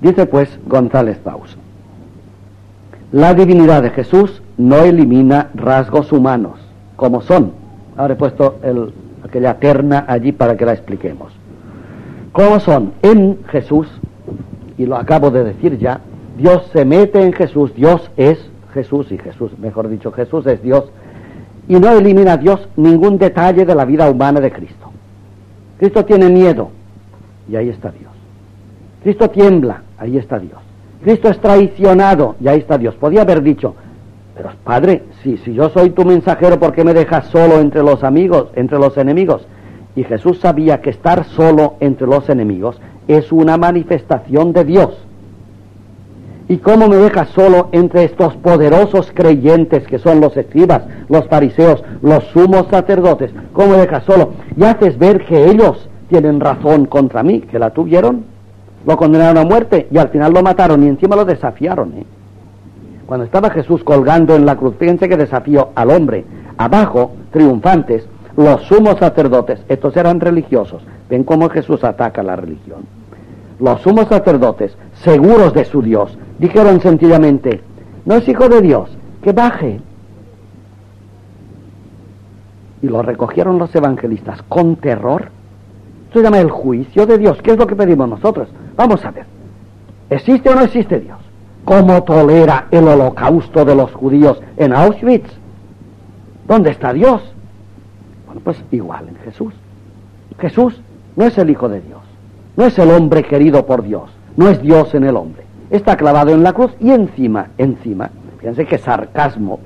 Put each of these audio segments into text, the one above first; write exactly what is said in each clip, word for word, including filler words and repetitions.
Dice pues González Paus: la divinidad de Jesús no elimina rasgos humanos, como son. Ahora he puesto el, aquella terna allí para que la expliquemos. Como son en Jesús, y lo acabo de decir ya, Dios se mete en Jesús, Dios es Jesús, y Jesús, mejor dicho, Jesús es Dios, y no elimina a Dios ningún detalle de la vida humana de Cristo. Cristo tiene miedo, y ahí está Dios. Cristo tiembla, ahí está Dios. Cristo es traicionado, y ahí está Dios. Podía haber dicho: pero Padre, si, si yo soy tu mensajero, ¿por qué me dejas solo entre los amigos, entre los enemigos? Y Jesús sabía que estar solo entre los enemigos es una manifestación de Dios. ¿Y cómo me dejas solo entre estos poderosos creyentes que son los escribas, los fariseos, los sumos sacerdotes? ¿Cómo me dejas solo? Y haces ver que ellos tienen razón contra mí, que la tuvieron. Lo condenaron a muerte y al final lo mataron y encima lo desafiaron, ¿eh? Cuando estaba Jesús colgando en la cruz, fíjense que desafió al hombre. Abajo, triunfantes, los sumos sacerdotes, estos eran religiosos. Ven cómo Jesús ataca la religión. Los sumos sacerdotes, seguros de su Dios, dijeron sencillamente: no es hijo de Dios, que baje. Y lo recogieron los evangelistas con terror. Esto se llama el juicio de Dios. ¿Qué es lo que pedimos nosotros? Vamos a ver, ¿existe o no existe Dios? ¿Cómo tolera el holocausto de los judíos en Auschwitz? ¿Dónde está Dios? Bueno, pues igual en Jesús. Jesús no es el Hijo de Dios, no es el hombre querido por Dios, no es Dios en el hombre. Está clavado en la cruz y encima, encima, fíjense que sarcasmo,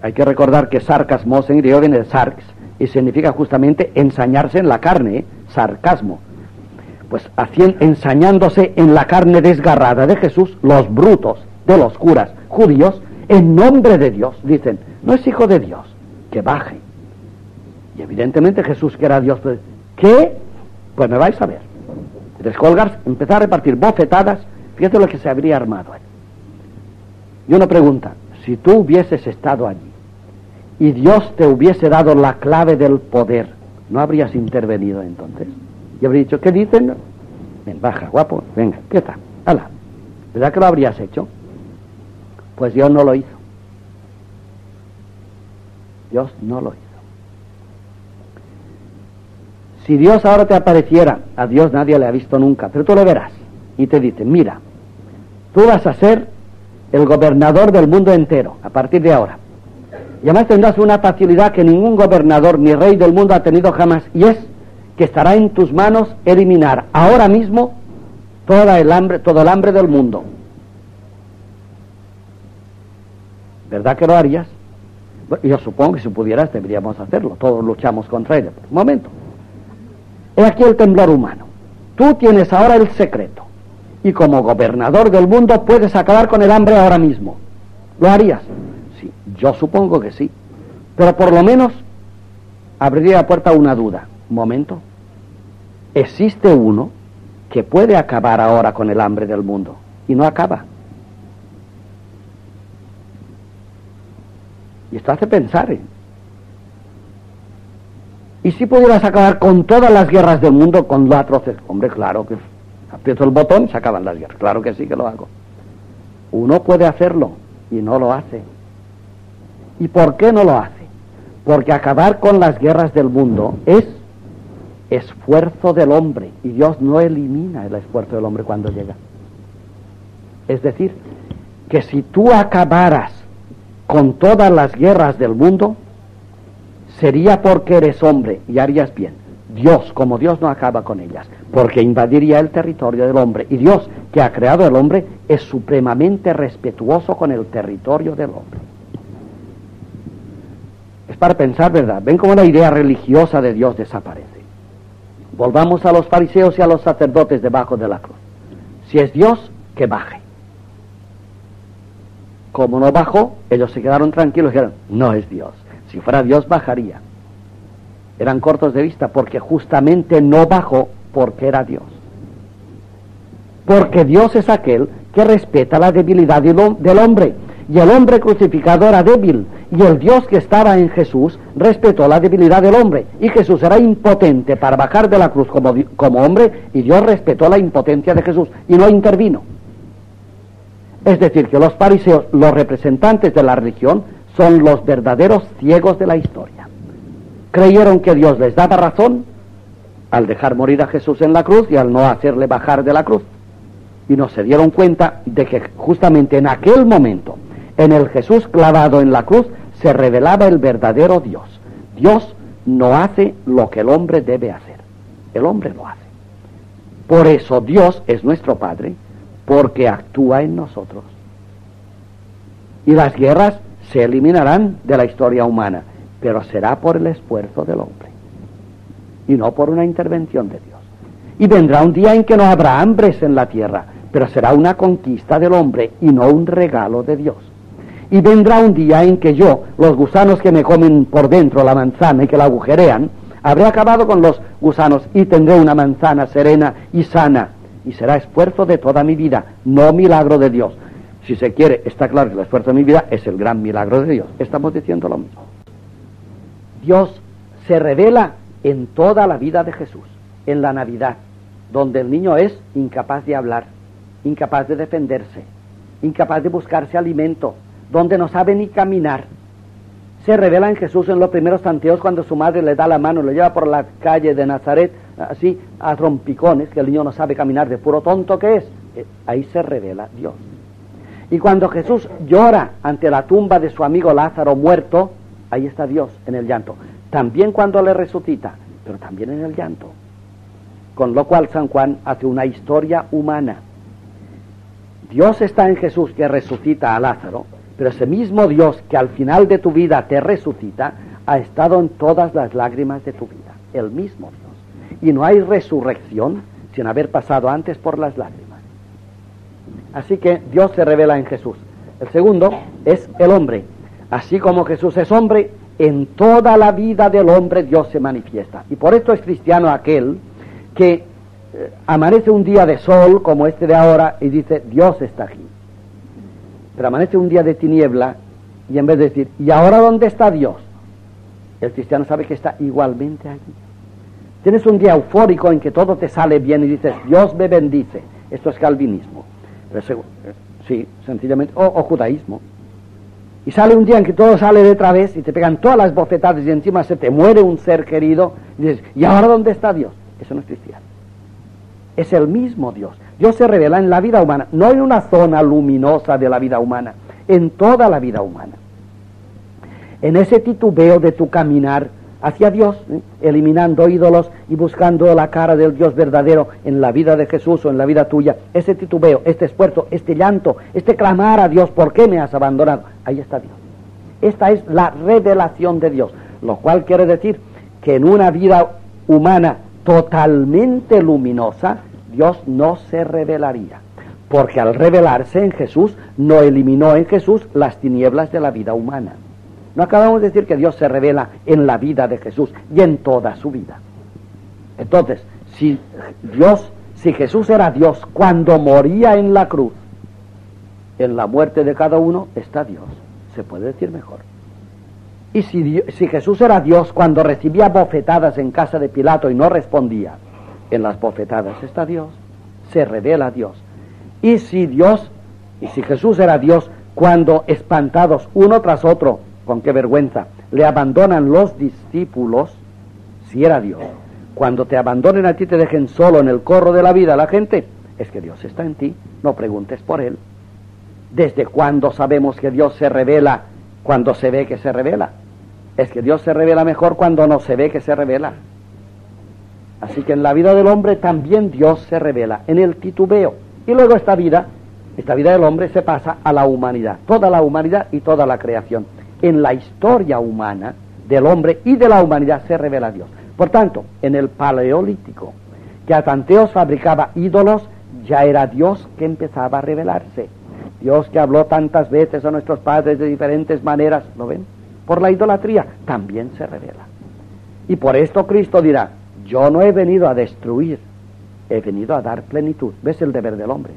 hay que recordar que sarcasmos en griego viene de sarx, y significa justamente ensañarse en la carne, ¿eh? Sarcasmo. Pues hacían, ensañándose en la carne desgarrada de Jesús, los brutos de los curas judíos, en nombre de Dios, dicen: no es hijo de Dios, que baje. Y evidentemente Jesús, que era Dios, pues, ¿qué? Pues me vais a ver. Descolgarse, empezar a repartir bofetadas, fíjate lo que se habría armado ahí. Y uno pregunta: si tú hubieses estado allí, y Dios te hubiese dado la clave del poder, ¿no habrías intervenido entonces? Y habría dicho: ¿qué dicen? Ven, baja, guapo, venga, quieta, ala. ¿Verdad que lo habrías hecho? Pues Dios no lo hizo. Dios no lo hizo. Si Dios ahora te apareciera, a Dios nadie le ha visto nunca, pero tú le verás, y te dicen: mira, tú vas a ser el gobernador del mundo entero a partir de ahora. Y además tendrás una facilidad que ningún gobernador ni rey del mundo ha tenido jamás, y es que estará en tus manos eliminar ahora mismo toda el hambre, todo el hambre del mundo. ¿Verdad que lo harías? Yo supongo que si pudieras deberíamos hacerlo, todos luchamos contra ello. Un momento. He aquí el temblor humano. Tú tienes ahora el secreto, y como gobernador del mundo puedes acabar con el hambre ahora mismo. ¿Lo harías? Sí, yo supongo que sí, pero por lo menos abriría la puerta a una duda. Un momento, existe uno que puede acabar ahora con el hambre del mundo, y no acaba. Y esto hace pensar, ¿eh? ¿Y si pudieras acabar con todas las guerras del mundo, con la atroces? Hombre, claro que aprieto el botón, se acaban las guerras, claro que sí que lo hago. Uno puede hacerlo, y no lo hace. ¿Y por qué no lo hace? Porque acabar con las guerras del mundo es esfuerzo del hombre, y Dios no elimina el esfuerzo del hombre cuando llega. Es decir, que si tú acabaras con todas las guerras del mundo, sería porque eres hombre y harías bien. Dios, como Dios, no acaba con ellas, porque invadiría el territorio del hombre, y Dios, que ha creado el hombre, es supremamente respetuoso con el territorio del hombre. Es para pensar, ¿verdad? Ven cómo la idea religiosa de Dios desaparece. Volvamos a los fariseos y a los sacerdotes debajo de la cruz. Si es Dios, que baje. Como no bajó, ellos se quedaron tranquilos y dijeron: no es Dios. Si fuera Dios, bajaría. Eran cortos de vista, porque justamente no bajó porque era Dios. Porque Dios es aquel que respeta la debilidad del hombre, y el hombre crucificado era débil, y el Dios que estaba en Jesús respetó la divinidad del hombre, y Jesús era impotente para bajar de la cruz como, como hombre, y Dios respetó la impotencia de Jesús y no intervino. Es decir, que los fariseos, los representantes de la religión, son los verdaderos ciegos de la historia. Creyeron que Dios les daba razón al dejar morir a Jesús en la cruz y al no hacerle bajar de la cruz, y no se dieron cuenta de que justamente en aquel momento, en el Jesús clavado en la cruz, se revelaba el verdadero Dios. Dios no hace lo que el hombre debe hacer, el hombre lo hace. Por eso Dios es nuestro Padre, porque actúa en nosotros. Y las guerras se eliminarán de la historia humana, pero será por el esfuerzo del hombre, y no por una intervención de Dios. Y vendrá un día en que no habrá hambres en la tierra, pero será una conquista del hombre y no un regalo de Dios. Y vendrá un día en que yo, los gusanos que me comen por dentro la manzana y que la agujerean, habré acabado con los gusanos y tendré una manzana serena y sana, y será esfuerzo de toda mi vida, no milagro de Dios. Si se quiere, está claro que el esfuerzo de mi vida es el gran milagro de Dios. Estamos diciendo lo mismo. Dios se revela en toda la vida de Jesús, en la Navidad, donde el niño es incapaz de hablar, incapaz de defenderse, incapaz de buscarse alimento, donde no sabe ni caminar. Se revela en Jesús en los primeros tanteos, cuando su madre le da la mano, lo lleva por la calle de Nazaret, así, a trompicones, que el niño no sabe caminar, de puro tonto que es. Ahí se revela Dios. Y cuando Jesús llora ante la tumba de su amigo Lázaro muerto, ahí está Dios en el llanto. También cuando le resucita, pero también en el llanto. Con lo cual San Juan hace una historia humana. Dios está en Jesús, que resucita a Lázaro, pero ese mismo Dios que al final de tu vida te resucita, ha estado en todas las lágrimas de tu vida, el mismo Dios. Y no hay resurrección sin haber pasado antes por las lágrimas. Así que Dios se revela en Jesús. El segundo es el hombre. Así como Jesús es hombre, en toda la vida del hombre Dios se manifiesta. Y por esto es cristiano aquel que eh, amanece un día de sol como este de ahora y dice, Dios está aquí. Pero amanece un día de tiniebla y en vez de decir, ¿y ahora dónde está Dios? El cristiano sabe que está igualmente allí. Tienes un día eufórico en que todo te sale bien y dices, Dios me bendice. Esto es calvinismo. Pero, sí, sencillamente, o, o judaísmo. Y sale un día en que todo sale de otra vez y te pegan todas las bofetadas y encima se te muere un ser querido y dices, ¿y ahora dónde está Dios? Eso no es cristiano. Es el mismo Dios. Dios se revela en la vida humana, no en una zona luminosa de la vida humana, en toda la vida humana. En ese titubeo de tu caminar hacia Dios, ¿eh? eliminando ídolos y buscando la cara del Dios verdadero en la vida de Jesús o en la vida tuya, ese titubeo, este esfuerzo, este llanto, este clamar a Dios, ¿por qué me has abandonado? Ahí está Dios. Esta es la revelación de Dios, lo cual quiere decir que en una vida humana totalmente luminosa, Dios no se revelaría, porque al revelarse en Jesús, no eliminó en Jesús las tinieblas de la vida humana. No acabamos de decir que Dios se revela en la vida de Jesús y en toda su vida. Entonces, si Dios, si Jesús era Dios cuando moría en la cruz, en la muerte de cada uno está Dios, se puede decir mejor. Y si, Dios, si Jesús era Dios cuando recibía bofetadas en casa de Pilato y no respondía, en las bofetadas está Dios, se revela Dios. Y si Dios, y si Jesús era Dios, cuando espantados uno tras otro, con qué vergüenza, le abandonan los discípulos, si era Dios, cuando te abandonen a ti, te dejen solo en el corro de la vida la gente, es que Dios está en ti, no preguntes por él. ¿Desde cuándo sabemos que Dios se revela cuando se ve que se revela? Es que Dios se revela mejor cuando no se ve que se revela. Así que en la vida del hombre también Dios se revela, en el titubeo. Y luego esta vida, esta vida del hombre se pasa a la humanidad, toda la humanidad y toda la creación. En la historia humana del hombre y de la humanidad se revela Dios. Por tanto, en el paleolítico, que a tanteos fabricaba ídolos, ya era Dios que empezaba a revelarse. Dios que habló tantas veces a nuestros padres de diferentes maneras, ¿lo ven? Por la idolatría también se revela. Y por esto Cristo dirá, yo no he venido a destruir, he venido a dar plenitud. ¿Ves el deber del hombre?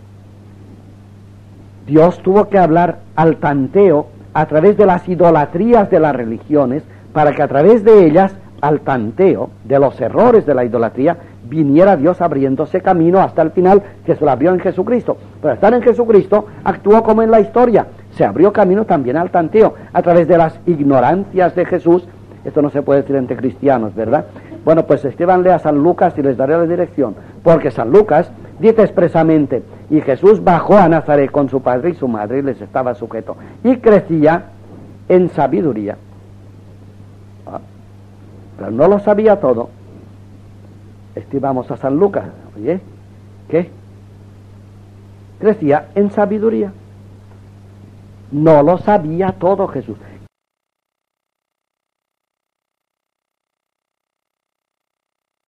Dios tuvo que hablar al tanteo a través de las idolatrías de las religiones, para que a través de ellas, al tanteo de los errores de la idolatría, viniera Dios abriéndose camino hasta el final, que se la vio en Jesucristo. Pero estar en Jesucristo actuó como en la historia, se abrió camino también al tanteo, a través de las ignorancias de Jesús. Esto no se puede decir entre cristianos, ¿verdad? Bueno, pues escríbanle a San Lucas y les daré la dirección, porque San Lucas dice expresamente: y Jesús bajó a Nazaret con su padre y su madre y les estaba sujeto, y crecía en sabiduría. Pero no lo sabía todo. Estimamos a San Lucas, oye, ¿qué? Crecía en sabiduría. No lo sabía todo Jesús.